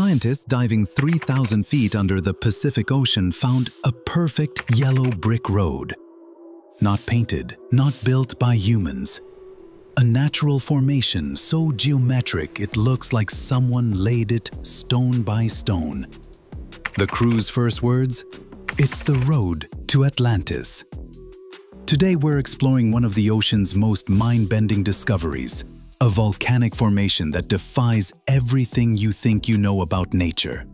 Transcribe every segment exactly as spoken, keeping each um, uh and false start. Scientists diving three thousand feet under the Pacific Ocean found a perfect yellow brick road. Not painted, not built by humans. A natural formation so geometric it looks like someone laid it stone by stone. The crew's first words, "It's the road to Atlantis." Today we're exploring one of the ocean's most mind-bending discoveries, a volcanic formation that defies everything you think you know about nature.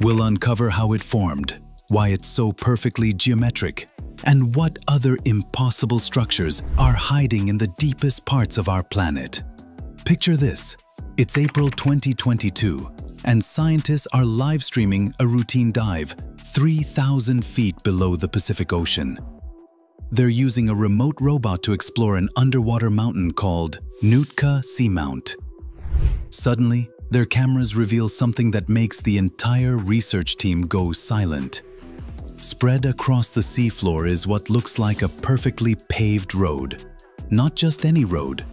We'll uncover how it formed, why it's so perfectly geometric, and what other impossible structures are hiding in the deepest parts of our planet. Picture this, it's April twenty twenty-two, and scientists are live streaming a routine dive three thousand feet below the Pacific Ocean. They're using a remote robot to explore an underwater mountain called Nootka Seamount. Suddenly, their cameras reveal something that makes the entire research team go silent. Spread across the seafloor is what looks like a perfectly paved road. Not just any road,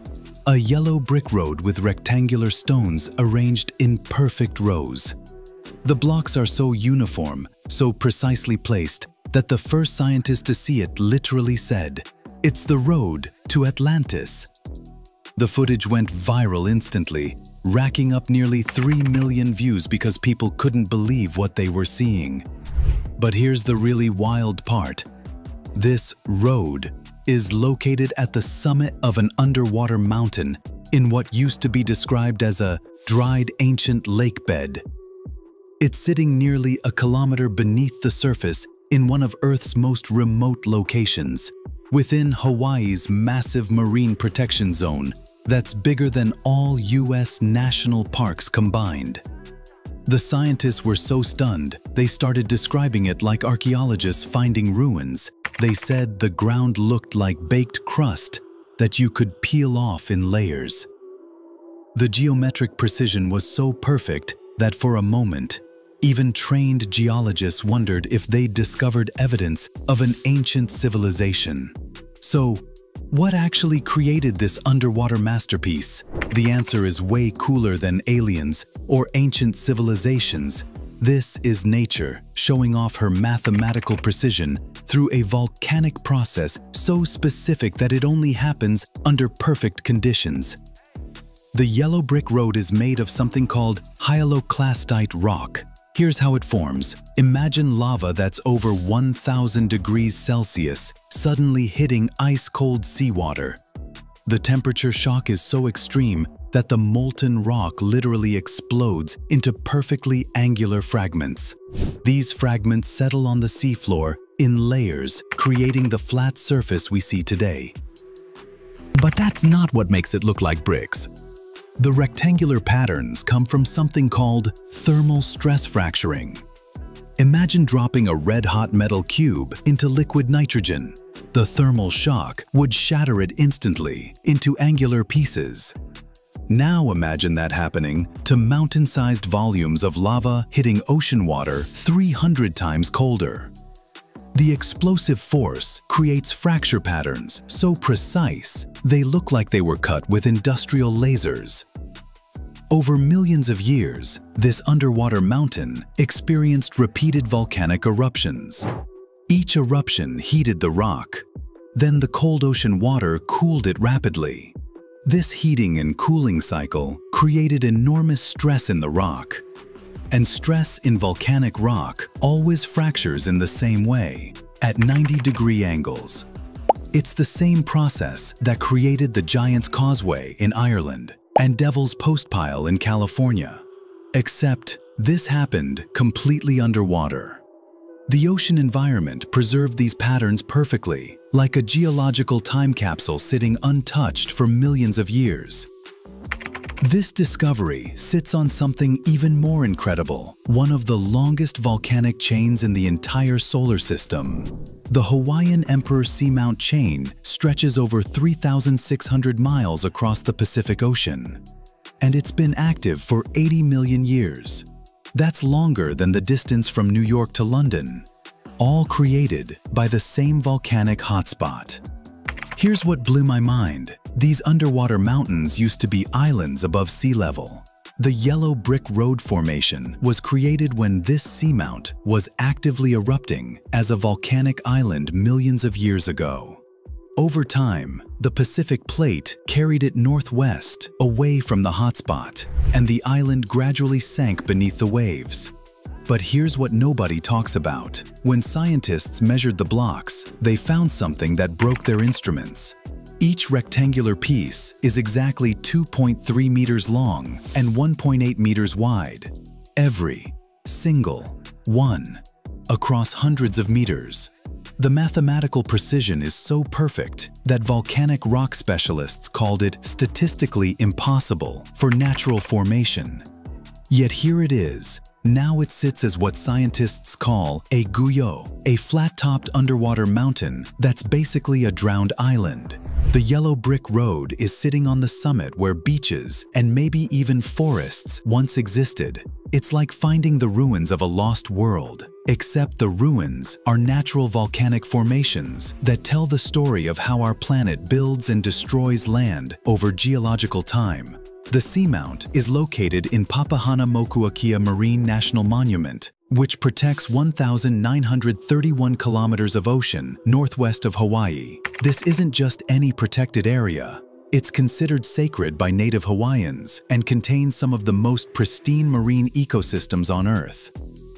a yellow brick road with rectangular stones arranged in perfect rows. The blocks are so uniform, so precisely placed, that the first scientist to see it literally said, "It's the road to Atlantis." The footage went viral instantly, racking up nearly three million views because people couldn't believe what they were seeing. But here's the really wild part. This road is located at the summit of an underwater mountain in what used to be described as a dried ancient lake bed. It's sitting nearly a kilometer beneath the surface in one of Earth's most remote locations, within Hawaii's massive marine protection zone that's bigger than all U S national parks combined. The scientists were so stunned, they started describing it like archaeologists finding ruins. They said the ground looked like baked crust that you could peel off in layers. The geometric precision was so perfect that for a moment, even trained geologists wondered if they'd discovered evidence of an ancient civilization. So, what actually created this underwater masterpiece? The answer is way cooler than aliens or ancient civilizations. This is nature showing off her mathematical precision through a volcanic process so specific that it only happens under perfect conditions. The yellow brick road is made of something called hyaloclastite rock. Here's how it forms. Imagine lava that's over one thousand degrees Celsius suddenly hitting ice-cold seawater. The temperature shock is so extreme that the molten rock literally explodes into perfectly angular fragments. These fragments settle on the seafloor in layers, creating the flat surface we see today. But that's not what makes it look like bricks. The rectangular patterns come from something called thermal stress fracturing. Imagine dropping a red-hot metal cube into liquid nitrogen. The thermal shock would shatter it instantly into angular pieces. Now imagine that happening to mountain-sized volumes of lava hitting ocean water three hundred times colder. The explosive force creates fracture patterns so precise they look like they were cut with industrial lasers. Over millions of years, this underwater mountain experienced repeated volcanic eruptions. Each eruption heated the rock. Then the cold ocean water cooled it rapidly. This heating and cooling cycle created enormous stress in the rock. And stress in volcanic rock always fractures in the same way, at ninety degree angles. It's the same process that created the Giant's Causeway in Ireland and Devil's Postpile in California. Except this happened completely underwater. The ocean environment preserved these patterns perfectly, like a geological time capsule sitting untouched for millions of years. This discovery sits on something even more incredible, one of the longest volcanic chains in the entire solar system. The Hawaiian Emperor Seamount chain stretches over three thousand six hundred miles across the Pacific Ocean, and it's been active for eighty million years. That's longer than the distance from New York to London, all created by the same volcanic hotspot. Here's what blew my mind. These underwater mountains used to be islands above sea level. The yellow brick road formation was created when this seamount was actively erupting as a volcanic island millions of years ago. Over time, the Pacific plate carried it northwest, away from the hotspot, and the island gradually sank beneath the waves. But here's what nobody talks about. When scientists measured the blocks, they found something that broke their instruments. Each rectangular piece is exactly two point three meters long and one point eight meters wide. Every single one across hundreds of meters. The mathematical precision is so perfect that volcanic rock specialists called it statistically impossible for natural formation. Yet here it is. Now it sits as what scientists call a guyot, a flat-topped underwater mountain that's basically a drowned island. The yellow brick road is sitting on the summit where beaches and maybe even forests once existed. It's like finding the ruins of a lost world, except the ruins are natural volcanic formations that tell the story of how our planet builds and destroys land over geological time. The seamount is located in Papahānaumokuākea Marine National Monument, which protects one thousand nine hundred thirty-one kilometers of ocean northwest of Hawaii. This isn't just any protected area. It's considered sacred by native Hawaiians and contains some of the most pristine marine ecosystems on Earth.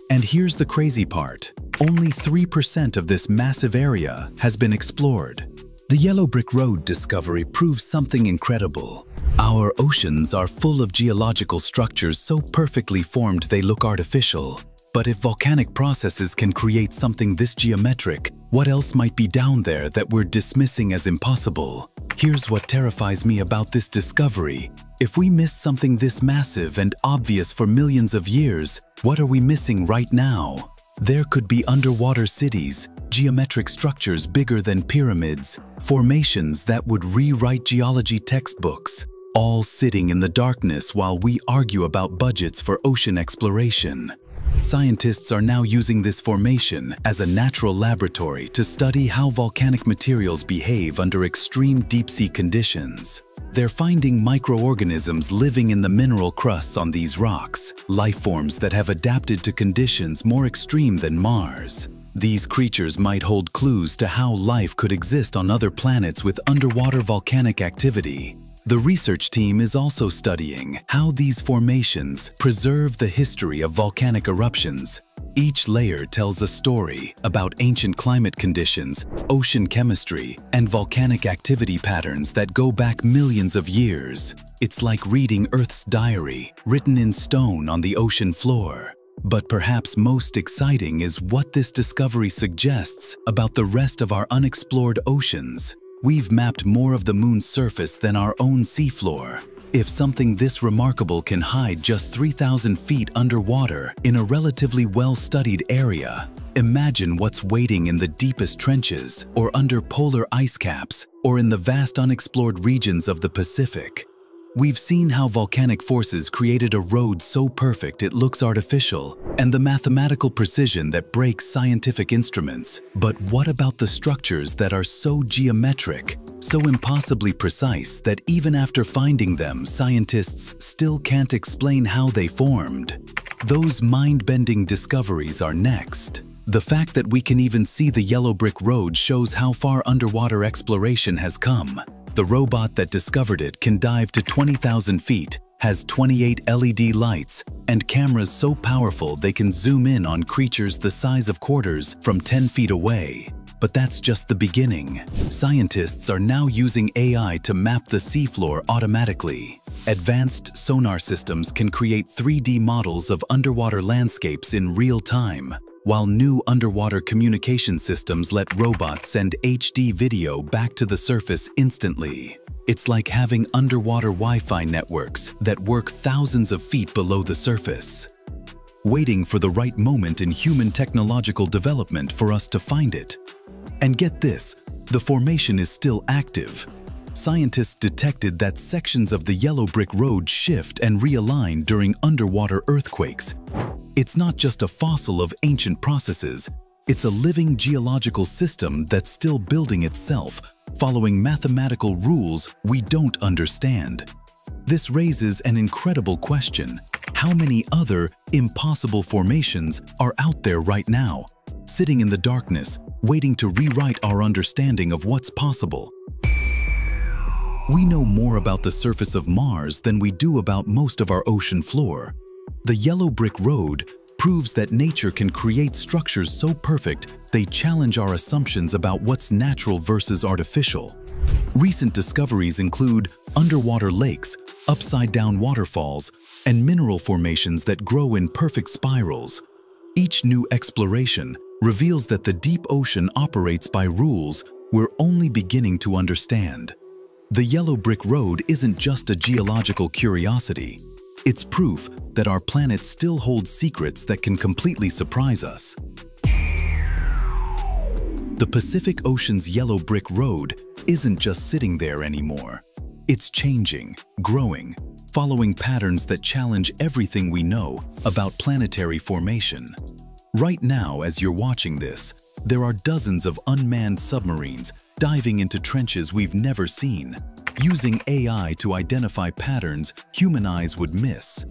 And here's the crazy part. Only three percent of this massive area has been explored. The Yellow Brick Road discovery proves something incredible. Our oceans are full of geological structures so perfectly formed they look artificial. But if volcanic processes can create something this geometric, what else might be down there that we're dismissing as impossible? Here's what terrifies me about this discovery. If we miss something this massive and obvious for millions of years, what are we missing right now? There could be underwater cities, geometric structures bigger than pyramids, formations that would rewrite geology textbooks, all sitting in the darkness while we argue about budgets for ocean exploration. Scientists are now using this formation as a natural laboratory to study how volcanic materials behave under extreme deep-sea conditions. They're finding microorganisms living in the mineral crusts on these rocks, life forms that have adapted to conditions more extreme than Mars. These creatures might hold clues to how life could exist on other planets with underwater volcanic activity. The research team is also studying how these formations preserve the history of volcanic eruptions. Each layer tells a story about ancient climate conditions, ocean chemistry, and volcanic activity patterns that go back millions of years. It's like reading Earth's diary, written in stone on the ocean floor. But perhaps most exciting is what this discovery suggests about the rest of our unexplored oceans. We've mapped more of the moon's surface than our own seafloor. If something this remarkable can hide just three thousand feet underwater in a relatively well-studied area, imagine what's waiting in the deepest trenches or under polar ice caps or in the vast unexplored regions of the Pacific. We've seen how volcanic forces created a road so perfect it looks artificial, and the mathematical precision that breaks scientific instruments. But what about the structures that are so geometric, so impossibly precise that even after finding them, scientists still can't explain how they formed? Those mind-bending discoveries are next. The fact that we can even see the Yellow Brick Road shows how far underwater exploration has come. The robot that discovered it can dive to twenty thousand feet, has twenty-eight L E D lights, and cameras so powerful they can zoom in on creatures the size of quarters from ten feet away. But that's just the beginning. Scientists are now using A I to map the seafloor automatically. Advanced sonar systems can create three D models of underwater landscapes in real time, while new underwater communication systems let robots send H D video back to the surface instantly. It's like having underwater Wi-Fi networks that work thousands of feet below the surface, waiting for the right moment in human technological development for us to find it. And get this, the formation is still active. Scientists detected that sections of the Yellow Brick Road shift and realign during underwater earthquakes. It's not just a fossil of ancient processes, it's a living geological system that's still building itself, following mathematical rules we don't understand. This raises an incredible question. How many other impossible formations are out there right now, sitting in the darkness, waiting to rewrite our understanding of what's possible? We know more about the surface of Mars than we do about most of our ocean floor. The Yellow Brick Road proves that nature can create structures so perfect they challenge our assumptions about what's natural versus artificial. Recent discoveries include underwater lakes, upside-down waterfalls, and mineral formations that grow in perfect spirals. Each new exploration reveals that the deep ocean operates by rules we're only beginning to understand. The Yellow Brick Road isn't just a geological curiosity. It's proof that our planet still holds secrets that can completely surprise us. The Pacific Ocean's Yellow Brick Road isn't just sitting there anymore. It's changing, growing, following patterns that challenge everything we know about planetary formation. Right now, as you're watching this, there are dozens of unmanned submarines diving into trenches we've never seen, using A I to identify patterns human eyes would miss.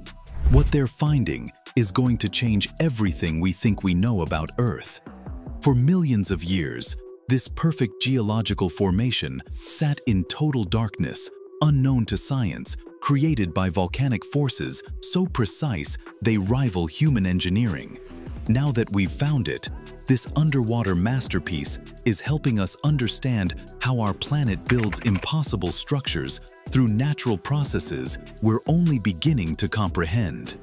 What they're finding is going to change everything we think we know about Earth. For millions of years, this perfect geological formation sat in total darkness, unknown to science, created by volcanic forces so precise they rival human engineering. Now that we've found it, this underwater masterpiece is helping us understand how our planet builds impossible structures through natural processes we're only beginning to comprehend.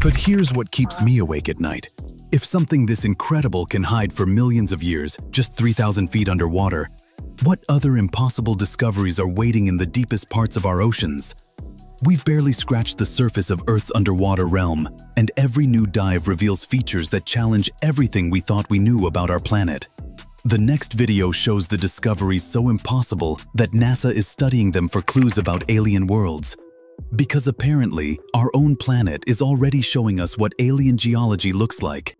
But here's what keeps me awake at night. If something this incredible can hide for millions of years, just three thousand feet underwater, what other impossible discoveries are waiting in the deepest parts of our oceans? We've barely scratched the surface of Earth's underwater realm, and every new dive reveals features that challenge everything we thought we knew about our planet. The next video shows the discoveries so impossible that NASA is studying them for clues about alien worlds. Because apparently, our own planet is already showing us what alien geology looks like.